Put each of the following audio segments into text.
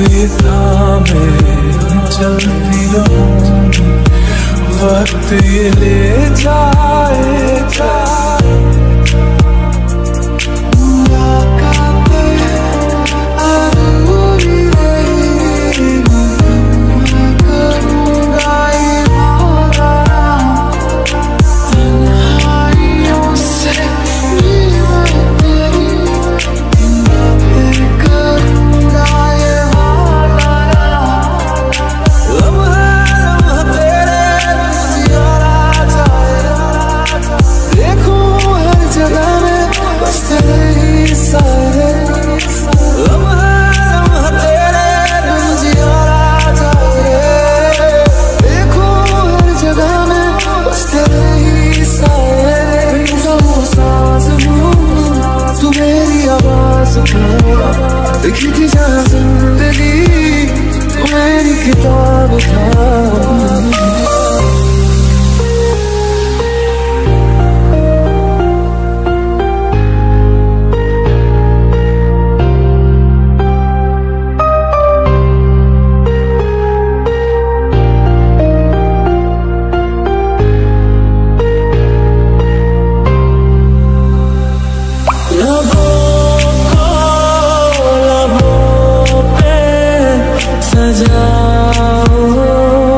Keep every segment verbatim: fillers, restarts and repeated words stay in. इतना मैं चलती रहूँगी, वक्त ये ले जाएगा। लिखी थी जहाँ जिंदगी मेरी किताब था। जाओ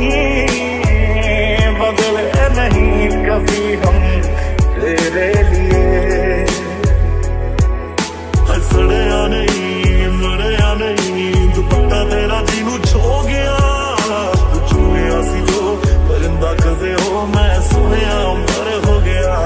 नहीं बदले नहीं कभी हम तेरे लिए। हंसने या नहीं मरे या नहीं दुपट्टा तेरा जीनू छो गया छू गया सी जो परिंदा कदे हो मैं सुने अंबर हो गया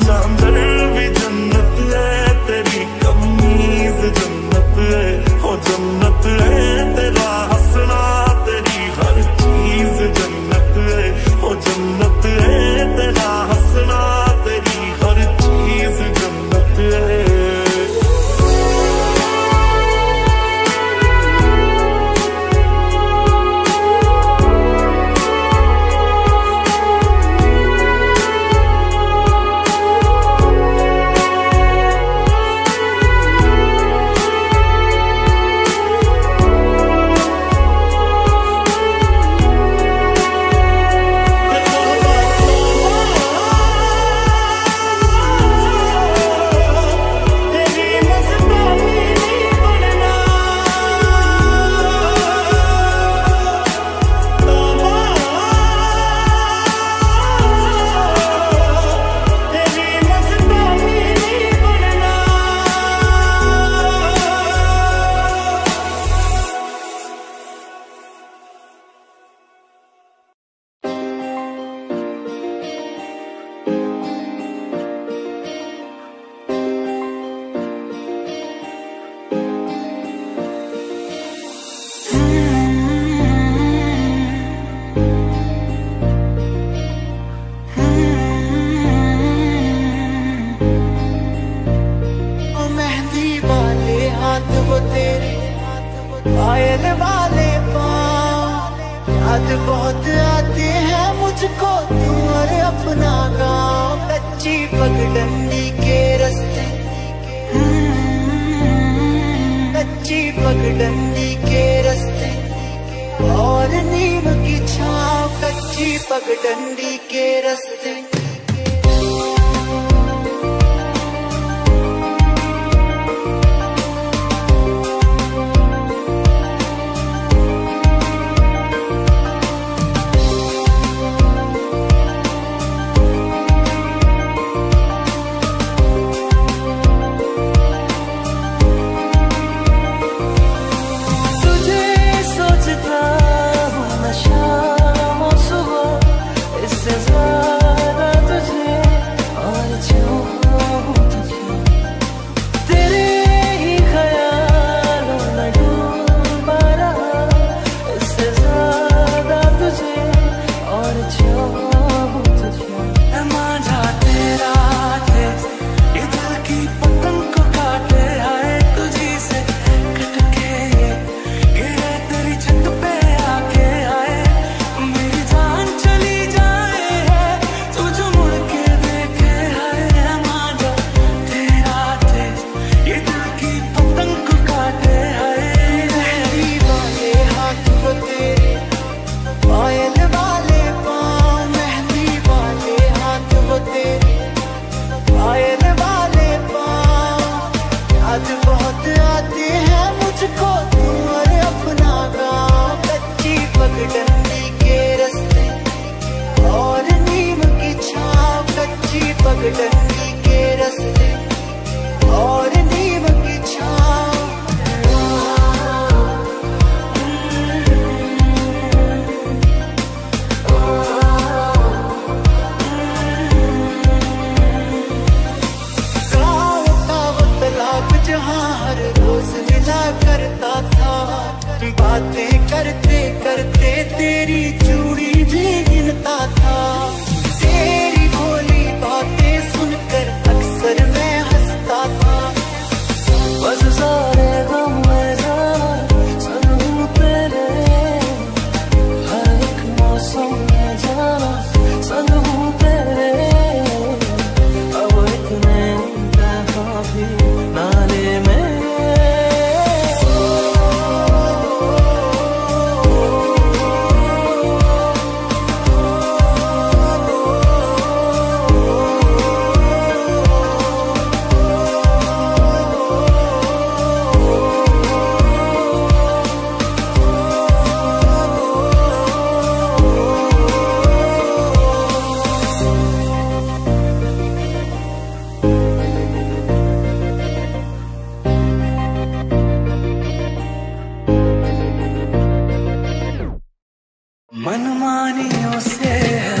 चांदर भी जन्नत है तेरी कमीज जन्नत है हो जन्नत है तेरा हंसना तेरी हर चीज जन्नत है हो जन्नत है तेरा हंसना तेरी हर चीज जन्नत है। तेरी भोली बातें सुन मनमानियों से।